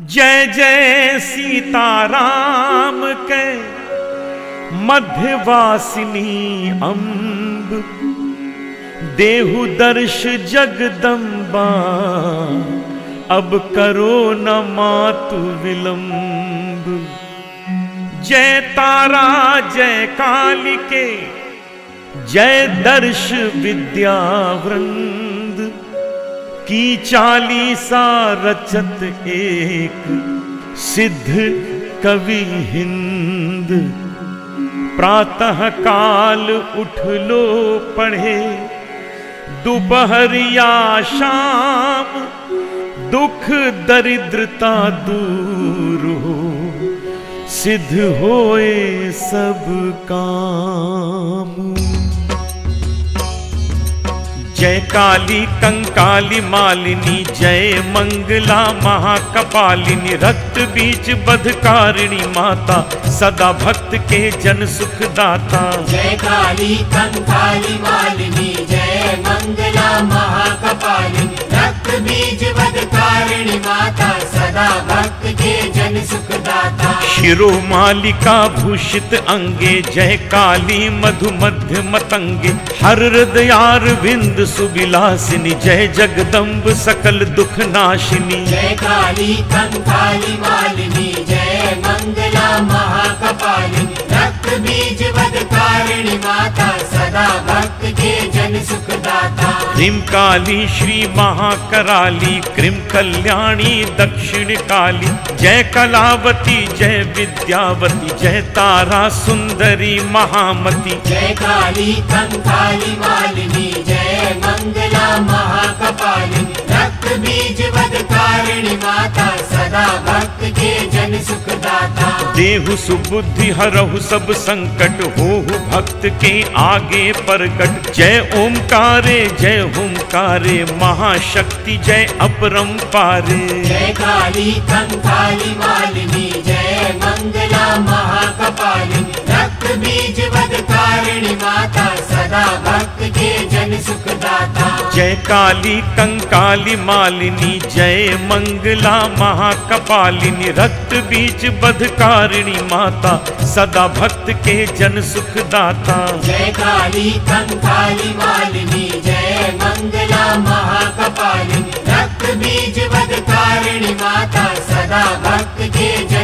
जय जय सीताराम के मध्यवासिनी अम्ब, देहु दर्श जगदम्बा अब करो न मातु विलंब। जय तारा जय काली के, जय दर्श विद्यावृंद की, चालीसा रचत एक सिद्ध कवि हिंद। प्रातः काल उठ लो पढ़े, दुपहरिया शाम, दुख दरिद्रता दूर हो, सिद्ध होए सब काम। जय काली कंकाली मालिनी, जय मंगला महाकपालिनी, रक्त बीज बधकारिणी माता, सदा भक्त के जन सुखदाता। जय काली कंकाली मालिनी, जय मंगला महाकपालिनी, रक्त बीज बधकारिणी माता, सदा भक्त के जन सुखदाता। शिरोमालिका भूषित अंगे, जय काली मधुमध्य मतंगे, हर हृदयारविंद सुबिलासिनी, जय जगदम्ब सकल दुख नाशिनी। जय काली कंकाली मालिनी, जय मंगला महाकपालिनी, रक्त बीज बधकारिणी माता, सदा भक्त के जन सुखदाता। क्रीम काली श्री महाकराली, क्रीम कल्याणी दक्षिण काली, जय कलावती जय विद्यावती, जय तारा सुंदरी महामती। जय काली कंकाली मालिनी, जय मंगला महाकपालिनी, रक्त बीज बधकारिणी माता, सदा भक्त के जन सुखदाता। देहु सुबुद्धि हरहु सब संकट, होहु भक्त के आगे प्रकट, जय ओमकारे जय हुंकारे, महाशक्ति जय अपरंपारे। जय काली कंकाली मालिनी, जय मंगला महाकपालिनी, रक्त बीज बधकारिणी माता, सदा भक्त के जन सुखदाता। जय काली कंकाली मालिनी, जय मंगला महाकपालिनी, रक्त बीज बधकारिणी माता, सदा भक्त के जन सुखदाता। जय काली कंकाली मालिनी, जय मंगला महाकपालिनी, रक्त बीज बधकारिणी माता, सदा भक्त के